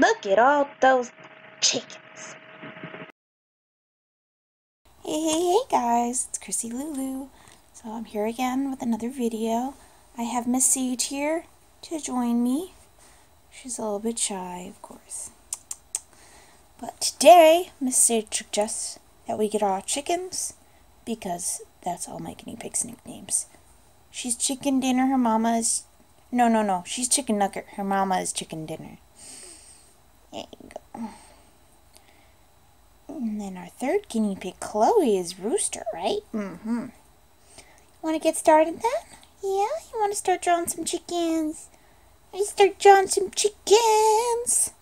Look at all those chickens. Hey guys, it's Chrissy Lulu. So I'm here again with another video. I have Miss Sage here to join me. She's a little bit shy, of course. But today, Miss Sage suggests that we get our chickens because that's all my guinea pigs' nicknames. She's Chicken Dinner, her mama is... No, she's Chicken Nugget, her mama is Chicken Dinner. There you go. And then our third guinea pig, Chloe, is Rooster, right? Mm-hmm. You want to get started then? Yeah, you want to start drawing some chickens? Let's start drawing some chickens!